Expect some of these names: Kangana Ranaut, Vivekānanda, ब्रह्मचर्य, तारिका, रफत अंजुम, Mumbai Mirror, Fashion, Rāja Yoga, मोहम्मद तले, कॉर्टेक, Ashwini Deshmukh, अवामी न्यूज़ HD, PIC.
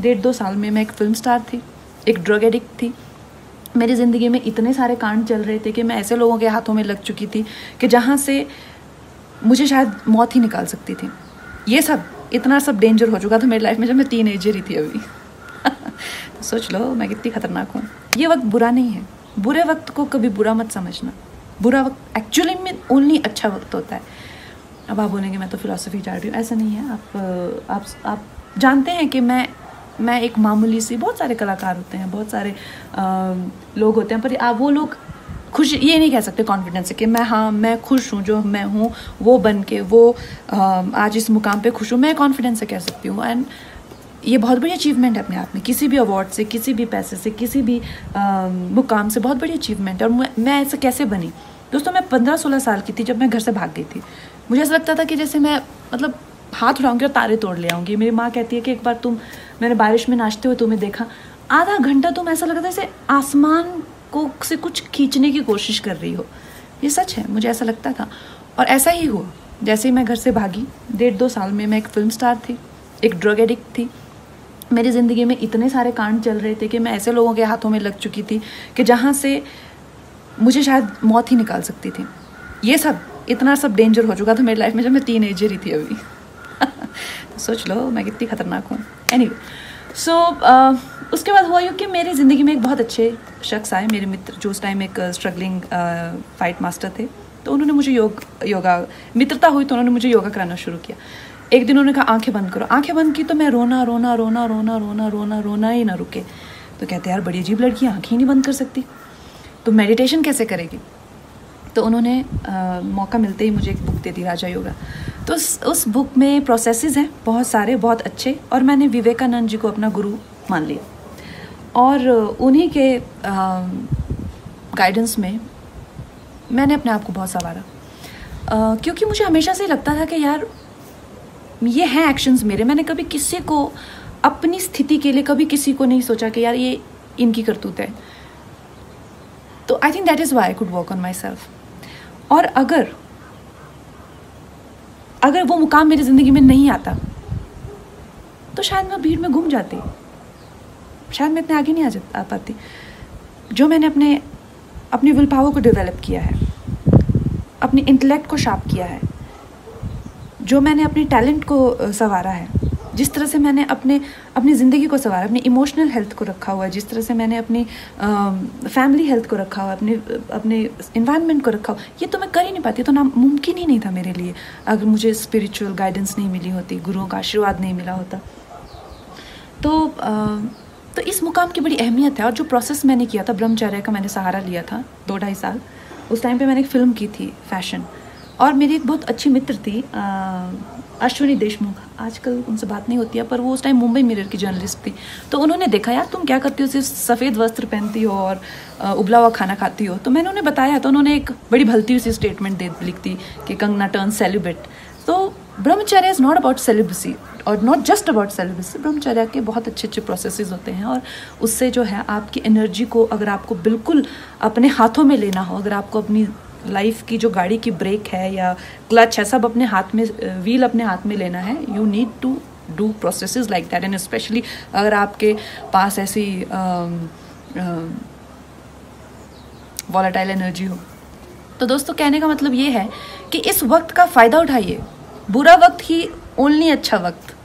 डेढ़ दो साल में मैं एक फिल्म स्टार थी, एक ड्रग एडिक्ट थी। मेरी ज़िंदगी में इतने सारे कांड चल रहे थे कि मैं ऐसे लोगों के हाथों में लग चुकी थी कि जहाँ से मुझे शायद मौत ही निकाल सकती थी। ये सब इतना सब डेंजर हो चुका था मेरी लाइफ में जब मैं टीनएजर ही थी अभी। तो सोच लो मैं कितनी ख़तरनाक हूँ। ये वक्त बुरा नहीं है, बुरे वक्त को कभी बुरा मत समझना। बुरा वक्त एक्चुअली में ओनली अच्छा वक्त होता है। अब आप बोलेंगे मैं तो फिलॉसफी जा रही हूँ, ऐसा नहीं है। आप जानते हैं कि मैं एक मामूली सी, बहुत सारे कलाकार होते हैं, बहुत सारे लोग होते हैं, पर आप वो लोग खुश ये नहीं कह सकते कॉन्फिडेंस से कि मैं खुश हूँ, जो मैं हूँ वो बन के वो आज इस मुकाम पे खुश हूँ। मैं कॉन्फिडेंस से कह सकती हूँ, एंड ये बहुत बड़ी अचीवमेंट है अपने आप में। किसी भी अवार्ड से, किसी भी पैसे से, किसी भी मुकाम से बहुत बड़ी अचीवमेंट है। और मैं ऐसा कैसे बनी दोस्तों, मैं 15-16 साल की थी जब मैं घर से भाग गई थी। मुझे ऐसा लगता था कि जैसे मैं मतलब हाथ उड़ाऊँगी और तारे तोड़ ले आऊँगी। मेरी माँ कहती है कि एक बार मैंने बारिश में नाचते हुए तुम्हें देखा, आधा घंटा तुम ऐसा लगता है जैसे आसमान को से कुछ खींचने की कोशिश कर रही हो। ये सच है, मुझे ऐसा लगता था और ऐसा ही हुआ। जैसे ही मैं घर से भागी, 1.5-2 साल में मैं एक फिल्म स्टार थी, एक ड्रग एडिक्ट थी। मेरी ज़िंदगी में इतने सारे कांड चल रहे थे कि मैं ऐसे लोगों के हाथों में लग चुकी थी कि जहाँ से मुझे शायद मौत ही निकाल सकती थी। ये सब इतना सब डेंजर हो चुका था मेरी लाइफ में जब मैं टीनएजर ही थी अभी। तो सोच लो मैं कितनी ख़तरनाक हूँ। एनीवे, सो उसके बाद हुआ यूँ कि मेरी ज़िंदगी में एक बहुत अच्छे शख्स आए, मेरे मित्र, जो उस टाइम एक स्ट्रगलिंग फाइट मास्टर थे। तो उन्होंने मुझे योगा मित्रता हुई, तो उन्होंने मुझे योगा कराना शुरू किया। एक दिन उन्होंने कहा आंखें बंद करो। आंखें बंद की तो मैं रोना रोना रोना रोना रोना रोना रोना ही ना रुके। तो कहते यार बड़ी अजीब लड़की, आँखें ही नहीं बंद कर सकती, तो मेडिटेशन कैसे करेगी। तो उन्होंने मौका मिलते ही मुझे एक बुक दे दी, राजा योगा। तो उस बुक में प्रोसेसेस हैं बहुत सारे, बहुत अच्छे, और मैंने विवेकानंद जी को अपना गुरु मान लिया और उन्हीं के गाइडेंस में मैंने अपने आप को बहुत संवारा। क्योंकि मुझे हमेशा से लगता था कि यार ये हैं एक्शंस मेरे, मैंने कभी किसी को अपनी स्थिति के लिए कभी किसी को नहीं सोचा कि यार ये इनकी करतूत है। तो I think that is why I could work on my self. और अगर वो मुकाम मेरी ज़िंदगी में नहीं आता तो शायद मैं भीड़ में घूम जाती, शायद मैं इतने आगे नहीं आ पाती। जो मैंने अपने विल पावर को डेवलप किया है, अपने इंटेलेक्ट को शार्प किया है, जो मैंने अपने टैलेंट को संवारा है, जिस तरह से मैंने अपनी ज़िंदगी को संवारा, अपनी इमोशनल हेल्थ को रखा हुआ है, जिस तरह से मैंने अपनी फैमिली हेल्थ को रखा हुआ, अपने इन्वायरमेंट को रखा हुआ, ये तो मैं कर ही नहीं पाती। तो ना मुमकिन ही नहीं था मेरे लिए अगर मुझे स्पिरिचुअल गाइडेंस नहीं मिली होती, गुरुओं का आशीर्वाद नहीं मिला होता। तो इस मुकाम की बड़ी अहमियत है। और जो प्रोसेस मैंने किया था, ब्रह्मचर्य का मैंने सहारा लिया था 2-2.5 साल। उस टाइम पर मैंने एक फ़िल्म की थी, फैशन, और मेरी एक बहुत अच्छी मित्र थी अश्विनी देशमुख, आजकल उनसे बात नहीं होती है, पर वो उस टाइम मुंबई मिरर की जर्नलिस्ट थी। तो उन्होंने देखा यार तुम क्या करती हो, सिर्फ सफ़ेद वस्त्र पहनती हो और उबला हुआ खाना खाती हो। तो मैंने उन्हें बताया, तो उन्होंने एक बड़ी भलती सी स्टेटमेंट दे लिख दी कि कंगना टर्न सेलिब्रेट। तो ब्रह्मचर्य is not about celibacy और नॉट जस्ट अबाउट सेलिब्रेसी। ब्रह्मचर्य के बहुत अच्छे अच्छे प्रोसेसेस होते हैं और उससे जो है आपकी एनर्जी को, अगर आपको बिल्कुल अपने हाथों में लेना हो, अगर आपको अपनी लाइफ की जो गाड़ी की ब्रेक है या क्लच है, सब अपने हाथ में, व्हील अपने हाथ में लेना है, you need to do processes like that. And specially अगर आपके पास ऐसी वॉलेटाइल एनर्जी हो। तो दोस्तों कहने का मतलब ये है कि इस वक्त का फ़ायदा उठाइए। बुरा वक्त ही ओनली अच्छा वक्त।